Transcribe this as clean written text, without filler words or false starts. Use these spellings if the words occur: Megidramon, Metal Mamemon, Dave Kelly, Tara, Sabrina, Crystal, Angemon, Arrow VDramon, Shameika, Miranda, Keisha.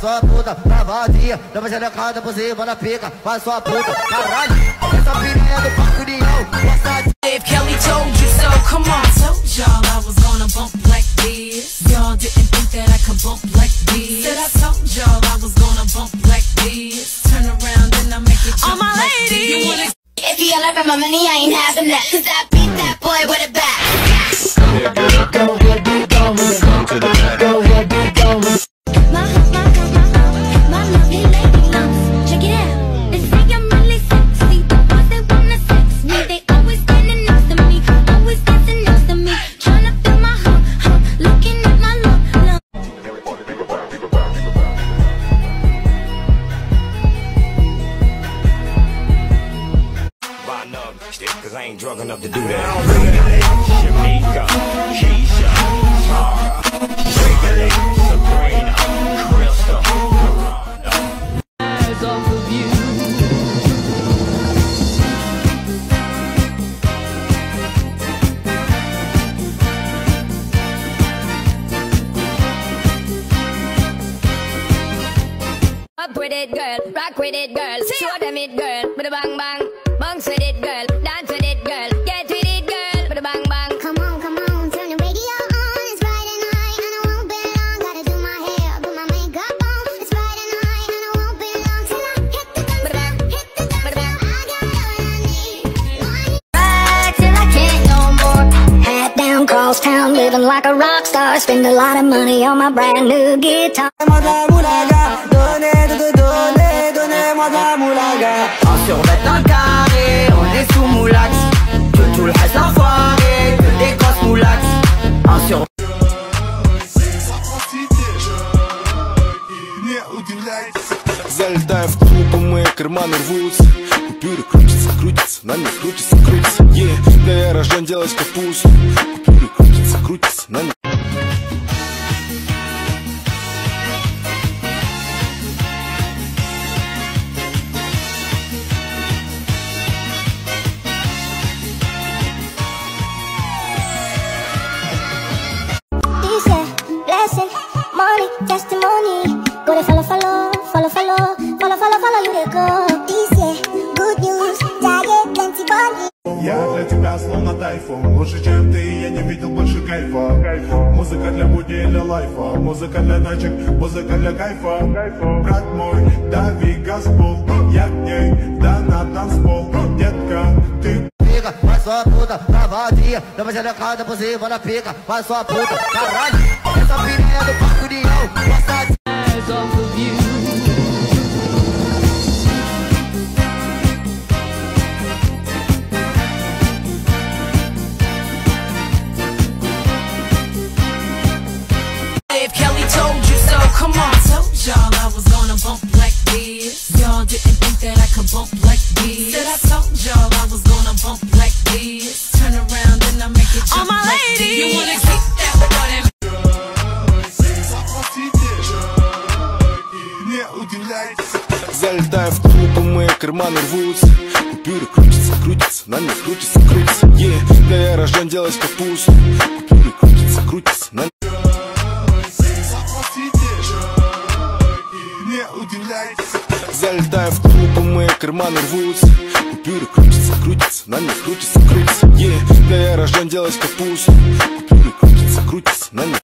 sua puta, tá vazia. Dá uma xerecada por cima na pica, faz sua puta, caralho. Essa piranha é do Parque União, nossa. Dave Kelly told you so, come on. Told y'all I was gonna bump like this. Y'all didn't think that I could bump like this. Said I told y'all I was gonna bump like this. Turn around and I make it jump my like lady. This. If he all over my money, I ain't having that. Cause I beat that boy with a bat. Come here, girl, go ahead, be gone. Come to the back. Go ahead, be gone. My lovely lady lumps. Check it out. They say I'm really sexy. The ones that wanna sex me, they always standing next to me, always dancing next to me, trying to fill my hump, hump, looking at my lump, lump. Buying up shit, cause I ain't drunk enough to do that. Shameika, Keisha, Tara, Sabrina, Crystal, Miranda. Eyes off of you. Up with it, girl. Rock with it, girl. Show them it, girl. With a bang bang. Bounce with it, girl. Dance with it, girl. Get with it, girl. With a bang bang. Town living like a rock star, spend a lot of money on my brand new guitar. On se remet dans le carré, on est sous moulax. Que tout le reste enfoiré, que des grosses moulax. On se remet. Залетаю в клуб, мои карманы рвутся. Купюры крутятся, крутятся, на них крутятся, крутятся. Да я рожден делать капусту. Купюры крутятся, крутятся, на них. Дизель, blessing, money, testimony. Gotta follow, follow. Follow, follow, follow, follow, follow you they go. This year, good news, diet, plenty body. Я для тебя словно тайфун. Лучше, чем ты, я не видел больше кайфа. Музыка для будней, для лайфа. Музыка для начек, музыка для кайфа. Брат мой, дави газпол. Я к ней, да на танцпол. Детка, ты... Fica, faz sua puta, tá vazia. Dá uma xerecada por cima da pica. Faz sua puta, caralho. Essa piranha do Parque União, nossa de... Eyes off of you. Dave Kelly told you so, come on. Told y'all I was gonna bump like this. Y'all didn't think that I could bump like this. Said I told y'all I was gonna bump like this. Turn around and I make it jump. Oh my like lady, this. You wanna keep that button? Залетаю в клуб, мои карманы рвутся. Купюры крутятся, крутятся, на них крутятся, крутятся. Да я рожден делать капусту. Купюры крутятся, крутятся, на них. Залетаю в клуб, мои карманы рвутся. Купюры крутятся, крутятся, на них крутятся, крутятся. Да я рожден делать капусту. Купюры крутятся, крутятся, на них.